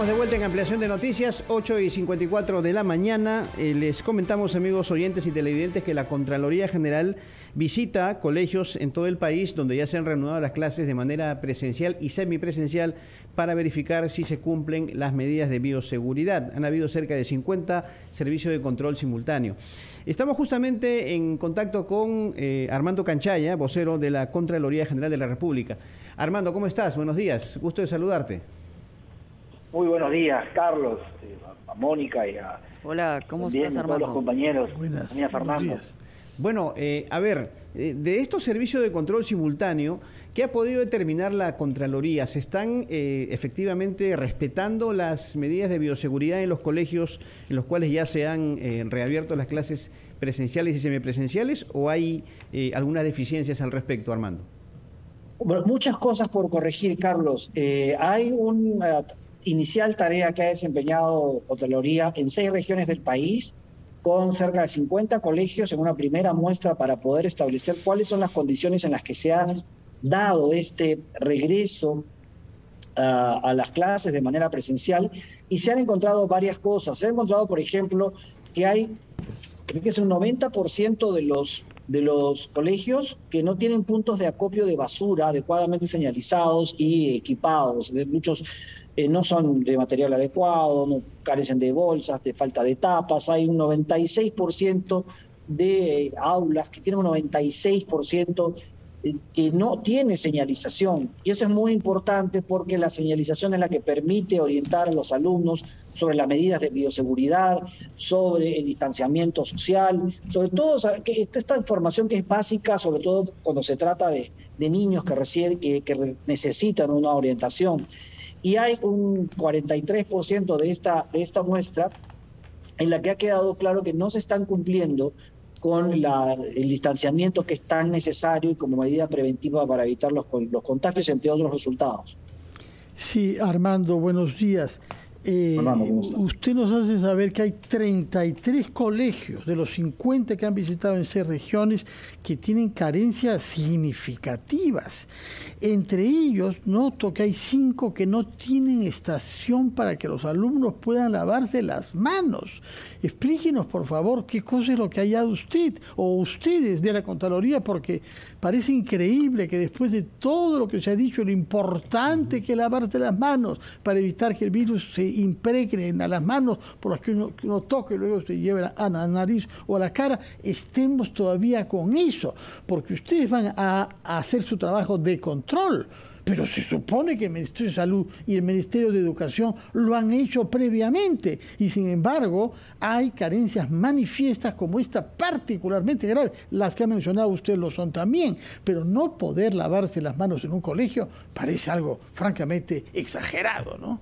Estamos de vuelta en Ampliación de Noticias, 8:54 de la mañana. Les comentamos, amigos oyentes y televidentes, que la Contraloría General visita colegios en todo el país donde ya se han reanudado las clases de manera presencial y semipresencial para verificar si se cumplen las medidas de bioseguridad. Han habido cerca de 50 servicios de control simultáneo. Estamos justamente en contacto con Armando Canchaya, vocero de la Contraloría General de la República. Armando, ¿cómo estás? Buenos días, gusto de saludarte. Muy buenos días, Carlos, a Mónica y a... Hola, ¿cómo estás, Armando? A todos los compañeros. Buenas, buenos días. Bueno, a ver, de estos servicios de control simultáneo, ¿qué ha podido determinar la Contraloría? ¿Se están efectivamente respetando las medidas de bioseguridad en los colegios en los cuales ya se han reabierto las clases presenciales y semipresenciales, o hay algunas deficiencias al respecto, Armando? Bueno, muchas cosas por corregir, Carlos. Hay un... inicial tarea que ha desempeñado Contraloría en 6 regiones del país, con cerca de 50 colegios en una primera muestra para poder establecer cuáles son las condiciones en las que se han dado este regreso a las clases de manera presencial, y se han encontrado varias cosas. Se ha encontrado, por ejemplo, que hay, creo que es un 90% de los colegios que no tienen puntos de acopio de basura adecuadamente señalizados y equipados. Muchos no son de material adecuado, no, carecen de bolsas, de falta de tapas. Hay un 96% de aulas que tienen un 96% que no tiene señalización. Y eso es muy importante porque la señalización es la que permite orientar a los alumnos sobre las medidas de bioseguridad, sobre el distanciamiento social, sobre todo esta información que es básica, sobre todo cuando se trata de niños que recién que necesitan una orientación. Y hay un 43% de esta muestra en la que ha quedado claro que no se están cumpliendo con el distanciamiento que es tan necesario y como medida preventiva para evitar los contagios, entre otros resultados. Sí, Armando, buenos días. Armando, usted nos hace saber que hay 33 colegios de los 50 que han visitado en 6 regiones que tienen carencias significativas. Entre ellos, noto que hay 5 que no tienen estación para que los alumnos puedan lavarse las manos. Explíquenos, por favor, qué cosa es lo que ha hallado usted o ustedes de la Contraloría, porque parece increíble que después de todo lo que se ha dicho, lo importante que es lavarse las manos para evitar que el virus se impregnen a las manos por las que uno toca y luego se lleva a la nariz o a la cara, estemos todavía con eso, porque ustedes van a hacer su trabajo de control, pero se supone que el Ministerio de Salud y el Ministerio de Educación lo han hecho previamente, y sin embargo hay carencias manifiestas como esta particularmente grave. Las que ha mencionado usted lo son también, pero no poder lavarse las manos en un colegio parece algo francamente exagerado, ¿no?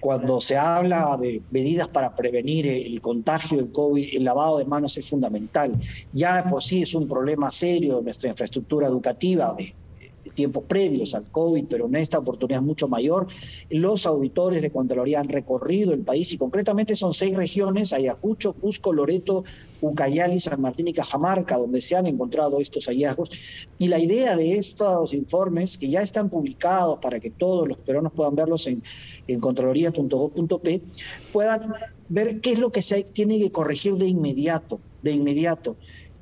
Cuando se habla de medidas para prevenir el contagio del COVID, el lavado de manos es fundamental. Ya por sí es un problema serio nuestra infraestructura educativa de tiempos previos al COVID, pero en esta oportunidad es mucho mayor. Los auditores de Contraloría han recorrido el país y concretamente son 6 regiones: Ayacucho, Cusco, Loreto, Ucayali, San Martín y Cajamarca, donde se han encontrado estos hallazgos. Y la idea de estos informes, que ya están publicados para que todos los peruanos puedan verlos en contraloria.gob.pe, puedan ver qué es lo que se tiene que corregir de inmediato.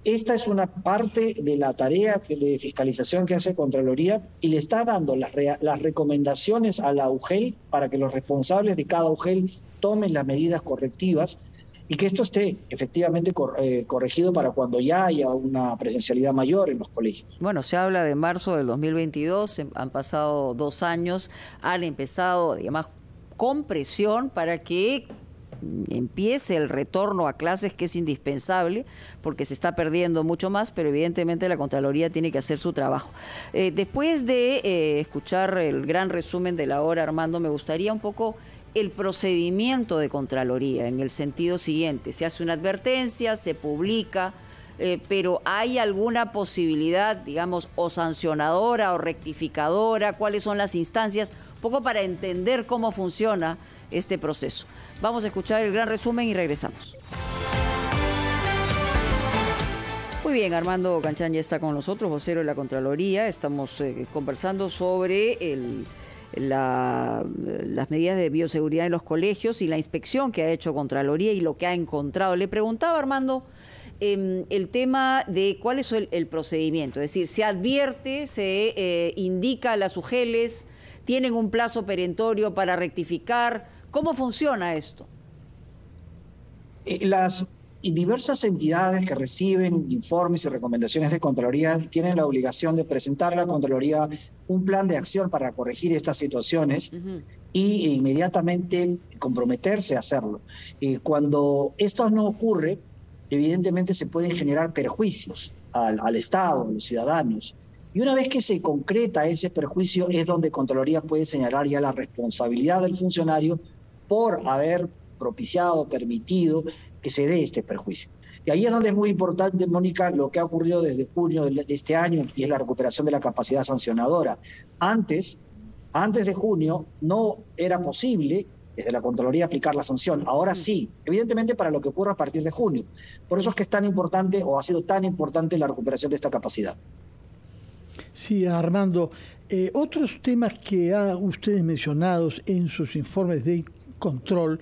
Esta es una parte de la tarea de fiscalización que hace Contraloría, y le está dando las recomendaciones a la UGEL para que los responsables de cada UGEL tomen las medidas correctivas y que esto esté efectivamente corregido para cuando ya haya una presencialidad mayor en los colegios. Bueno, se habla de marzo del 2022, han pasado 2 años, han empezado además con presión para que empiece el retorno a clases, que es indispensable porque se está perdiendo mucho más, pero evidentemente la Contraloría tiene que hacer su trabajo. Después de escuchar el gran resumen de la hora, Armando, me gustaría un poco el procedimiento de Contraloría en el sentido siguiente: se hace una advertencia, se publica, pero ¿hay alguna posibilidad, digamos, o sancionadora o rectificadora? ¿Cuáles son las instancias? Un poco para entender cómo funciona este proceso. Vamos a escuchar el gran resumen y regresamos. Muy bien, Armando Canchán ya está con nosotros, vocero de la Contraloría. Estamos conversando sobre el las medidas de bioseguridad en los colegios y la inspección que ha hecho Contraloría y lo que ha encontrado. Le preguntaba, Armando, el tema de cuál es el procedimiento, es decir, se advierte, se indica a las UGELes, tienen un plazo perentorio para rectificar, ¿cómo funciona esto? Las diversas entidades que reciben informes y recomendaciones de Contraloría tienen la obligación de presentar a la Contraloría un plan de acción para corregir estas situaciones. Uh-huh. Y inmediatamente comprometerse a hacerlo. Cuando esto no ocurre, evidentemente se pueden generar perjuicios al Estado, a los ciudadanos. Y una vez que se concreta ese perjuicio es donde Contraloría puede señalar ya la responsabilidad del funcionario por haber propiciado, permitido que se dé este perjuicio. Y ahí es donde es muy importante, Mónica, lo que ha ocurrido desde junio de este año, y es la recuperación de la capacidad sancionadora. Antes de junio no era posible desde la Contraloría aplicar la sanción. Ahora sí, evidentemente para lo que ocurra a partir de junio. Por eso es que es tan importante, o ha sido tan importante, la recuperación de esta capacidad. Sí, Armando. Otros temas que ha ustedes mencionado en sus informes de control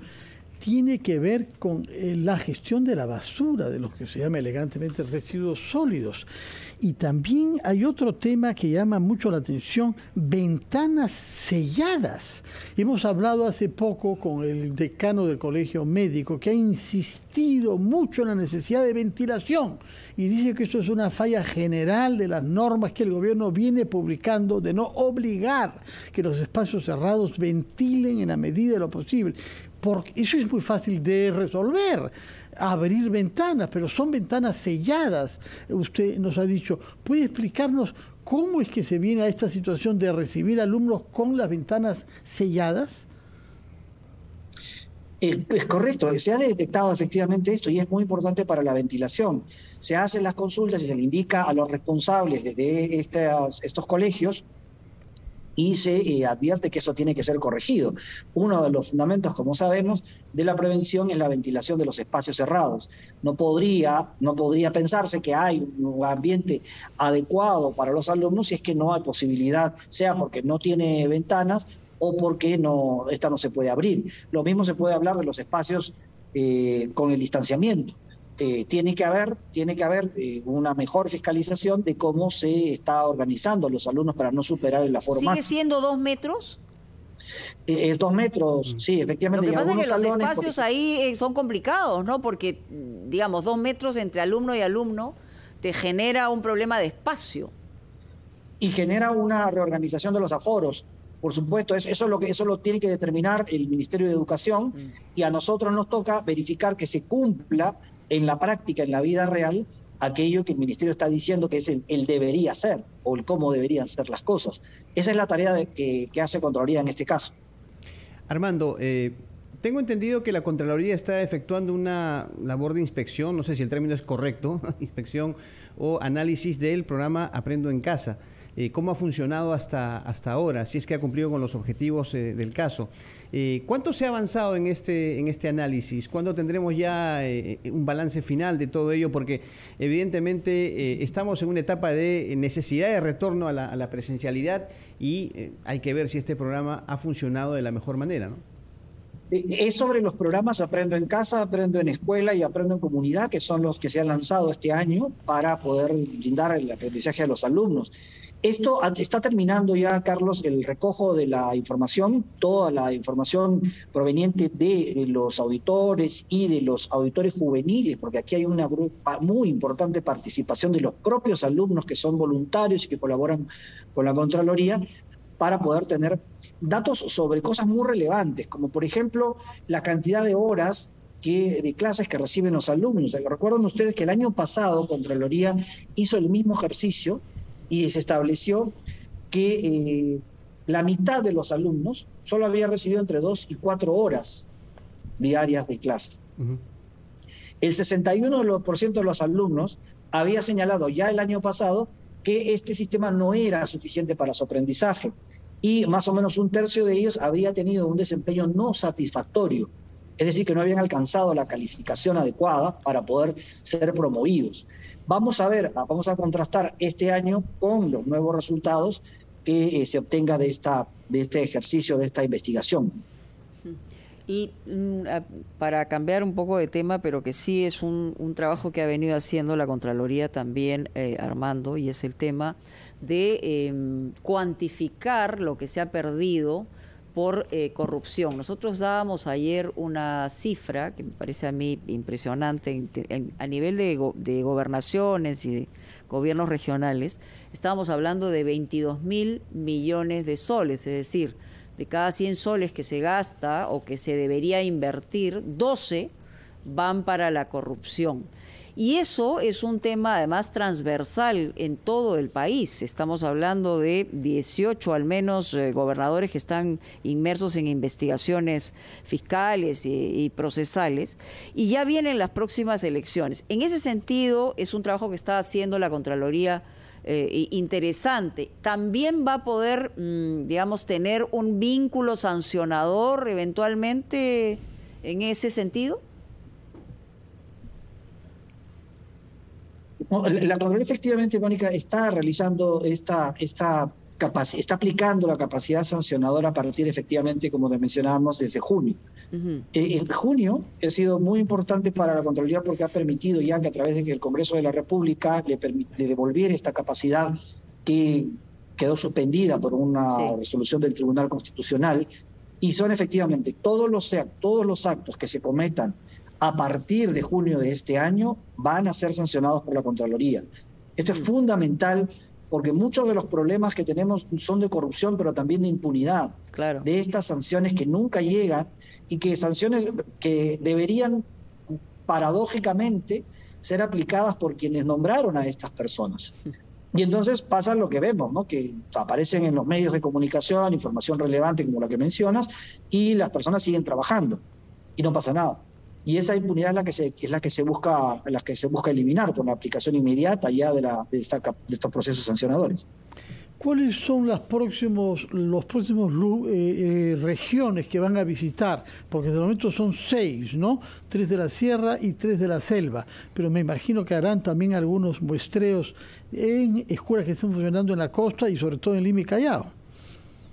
tiene que ver con la gestión de la basura, de lo que se llama elegantemente residuos sólidos. Y también hay otro tema que llama mucho la atención, ventanas selladas. Hemos hablado hace poco con el decano del Colegio Médico, que ha insistido mucho en la necesidad de ventilación y dice que eso es una falla general de las normas que el gobierno viene publicando de no obligar que los espacios cerrados ventilen en la medida de lo posible. Porque eso es muy fácil de resolver, abrir ventanas, pero son ventanas selladas, usted nos ha dicho. ¿Puede explicarnos cómo es que se viene a esta situación de recibir alumnos con las ventanas selladas? Es correcto, se ha detectado efectivamente esto y es muy importante para la ventilación. Se hacen las consultas y se le indica a los responsables de estos colegios y se advierte que eso tiene que ser corregido. Uno de los fundamentos, como sabemos, de la prevención es la ventilación de los espacios cerrados. No podría pensarse que hay un ambiente adecuado para los alumnos si es que no hay posibilidad, sea porque no tiene ventanas o porque esta no se puede abrir. Lo mismo se puede hablar de los espacios con el distanciamiento. Tiene que haber una mejor fiscalización de cómo se está organizando los alumnos para no superar el aforo máximo. ¿Sigue siendo 2 metros? Es 2 metros, sí, efectivamente. Lo que pasa es que los espacios ahí son complicados, ¿no? Porque, digamos, 2 metros entre alumno y alumno te genera un problema de espacio. Y genera una reorganización de los aforos. Por supuesto, eso lo tiene que determinar el Ministerio de Educación y a nosotros nos toca verificar que se cumpla en la práctica, en la vida real, aquello que el Ministerio está diciendo que es el debería ser o el cómo deberían ser las cosas. Esa es la tarea que hace Contraloría en este caso. Armando, tengo entendido que la Contraloría está efectuando una labor de inspección, no sé si el término es correcto, inspección o análisis del programa Aprendo en Casa. ¿Cómo ha funcionado hasta ahora? Si es que ha cumplido con los objetivos del caso. ¿Cuánto se ha avanzado en este análisis? ¿Cuándo tendremos ya un balance final de todo ello? Porque evidentemente estamos en una etapa de necesidad de retorno a la presencialidad y hay que ver si este programa ha funcionado de la mejor manera, ¿no? Es sobre los programas Aprendo en Casa, Aprendo en Escuela y Aprendo en Comunidad, que son los que se han lanzado este año para poder brindar el aprendizaje a los alumnos. Esto está terminando ya, Carlos, el recojo de la información, toda la información proveniente de los auditores y de los auditores juveniles, porque aquí hay una muy importante participación de los propios alumnos que son voluntarios y que colaboran con la Contraloría para poder tener datos sobre cosas muy relevantes, como por ejemplo la cantidad de horas de clases que reciben los alumnos. Recuerden ustedes que el año pasado Contraloría hizo el mismo ejercicio y se estableció que la mitad de los alumnos solo había recibido entre 2 y 4 horas diarias de clase. Uh-huh. El 61% de los alumnos había señalado ya el año pasado que este sistema no era suficiente para su aprendizaje y más o menos 1/3 de ellos había tenido un desempeño no satisfactorio, es decir, que no habían alcanzado la calificación adecuada para poder ser promovidos. Vamos a contrastar este año con los nuevos resultados que se obtenga de este ejercicio, de esta investigación. Y para cambiar un poco de tema, pero que sí es un trabajo que ha venido haciendo la Contraloría también, Armando, y es el tema de cuantificar lo que se ha perdido por corrupción. Nosotros dábamos ayer una cifra que me parece a mí impresionante a nivel de gobernaciones y de gobiernos regionales. Estábamos hablando de 22.000 millones de soles, es decir, de cada 100 soles que se gasta o que se debería invertir, 12 van para la corrupción. Y eso es un tema además transversal en todo el país. Estamos hablando de 18 al menos gobernadores que están inmersos en investigaciones fiscales y procesales. Y ya vienen las próximas elecciones. En ese sentido, es un trabajo que está haciendo la Contraloría interesante. También va a poder, digamos, tener un vínculo sancionador eventualmente en ese sentido. La Contraloría, efectivamente, Mónica, está realizando está aplicando la capacidad sancionadora a partir, efectivamente, como les mencionábamos, desde junio. Uh-huh. En junio ha sido muy importante para la Contraloría porque ha permitido ya que a través de que el Congreso de la República le devolviera esta capacidad que quedó suspendida por una resolución del Tribunal Constitucional, y son efectivamente todos los actos que se cometan a partir de junio de este año van a ser sancionados por la Contraloría. Esto es fundamental porque muchos de los problemas que tenemos son de corrupción, pero también de impunidad, de estas sanciones que nunca llegan y que sanciones que deberían, paradójicamente, ser aplicadas por quienes nombraron a estas personas. Y entonces pasa lo que vemos, ¿no? Que aparecen en los medios de comunicación, información relevante como la que mencionas, y las personas siguen trabajando y no pasa nada. Y esa impunidad es la que se busca eliminar con la aplicación inmediata ya de estos procesos sancionadores. ¿Cuáles son los próximos regiones que van a visitar? Porque de momento son 6, ¿no? 3 de la sierra y 3 de la selva. Pero me imagino que harán también algunos muestreos en escuelas que están funcionando en la costa y sobre todo en Lima y Callao.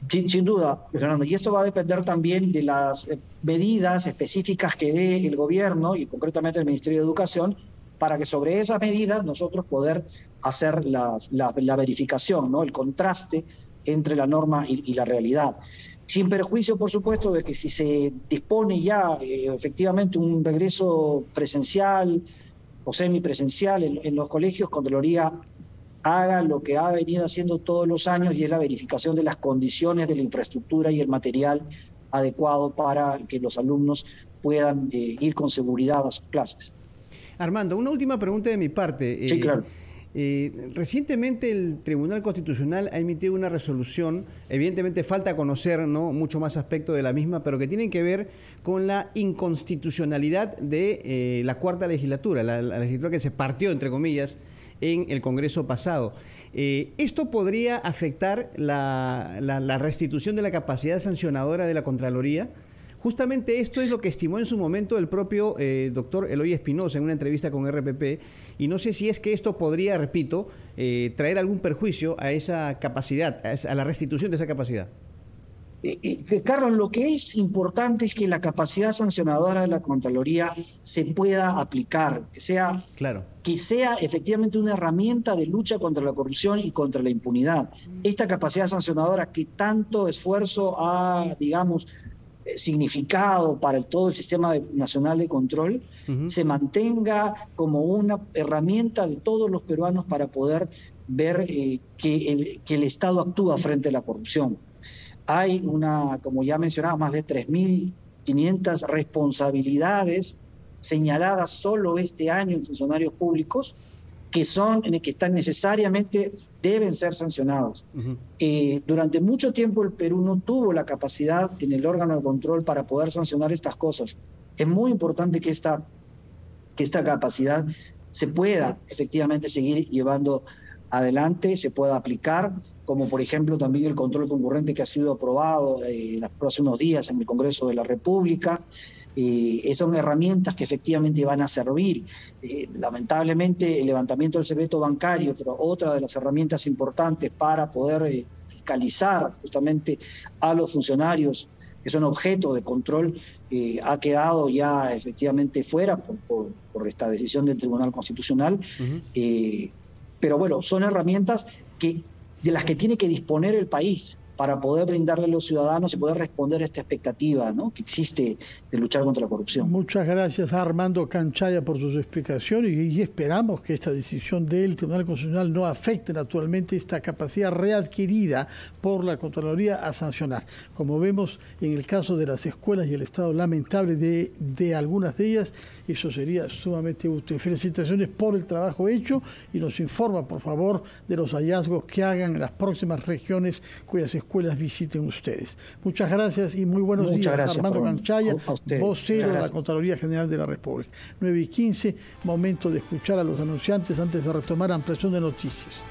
Sin duda, Fernando. Y esto va a depender también de las medidas específicas que dé el gobierno y concretamente el Ministerio de Educación para que sobre esas medidas nosotros poder hacer la verificación, ¿no? El contraste entre la norma y la realidad. Sin perjuicio, por supuesto, de que si se dispone ya efectivamente un regreso presencial o semipresencial en los colegios, Contraloría haga lo que ha venido haciendo todos los años, y es la verificación de las condiciones de la infraestructura y el material adecuado para que los alumnos puedan ir con seguridad a sus clases. Armando, una última pregunta de mi parte. Sí, claro. Recientemente el Tribunal Constitucional ha emitido una resolución, evidentemente falta conocer, ¿no?, mucho más aspecto de la misma, pero que tienen que ver con la inconstitucionalidad de la cuarta legislatura, la legislatura que se partió, entre comillas, en el Congreso pasado. ¿Esto podría afectar la restitución de la capacidad sancionadora de la Contraloría? Justamente esto es lo que estimó en su momento el propio doctor Eloy Espinosa en una entrevista con RPP, y no sé si es que esto podría, repito, traer algún perjuicio a esa capacidad, a la restitución de esa capacidad. Carlos, lo que es importante es que la capacidad sancionadora de la Contraloría se pueda aplicar, que sea efectivamente una herramienta de lucha contra la corrupción y contra la impunidad. Esta capacidad sancionadora que tanto esfuerzo ha, digamos, significado para todo el sistema nacional de control, se mantenga como una herramienta de todos los peruanos para poder ver que el Estado actúa frente a la corrupción. Hay como ya mencionaba, más de 3.500 responsabilidades señaladas solo este año en funcionarios públicos que están necesariamente deben ser sancionados. Durante mucho tiempo el Perú no tuvo la capacidad en el órgano de control para poder sancionar estas cosas. Es muy importante que esta capacidad se pueda efectivamente seguir llevando adelante, se pueda aplicar, como por ejemplo también el control concurrente que ha sido aprobado en los próximos días en el Congreso de la República. Son herramientas que efectivamente van a servir. Lamentablemente el levantamiento del secreto bancario, pero otra de las herramientas importantes para poder fiscalizar justamente a los funcionarios que son objeto de control, ha quedado ya efectivamente fuera por esta decisión del Tribunal Constitucional. Uh-huh. Pero bueno, son herramientas de las que tiene que disponer el país para poder brindarle a los ciudadanos y poder responder a esta expectativa, ¿no?, que existe de luchar contra la corrupción. Muchas gracias a Armando Canchaya por sus explicaciones y esperamos que esta decisión del Tribunal Constitucional no afecte naturalmente esta capacidad readquirida por la Contraloría a sancionar. Como vemos en el caso de las escuelas y el estado lamentable de algunas de ellas, eso sería sumamente útil. Felicitaciones por el trabajo hecho y nos informa, por favor, de los hallazgos que hagan en las próximas regiones cuyas escuelas visiten ustedes. Muchas gracias y muy buenos días. Gracias, Armando Canchaya, vocero de la Contraloría General de la República. 9:15, momento de escuchar a los anunciantes antes de retomar ampliación de noticias.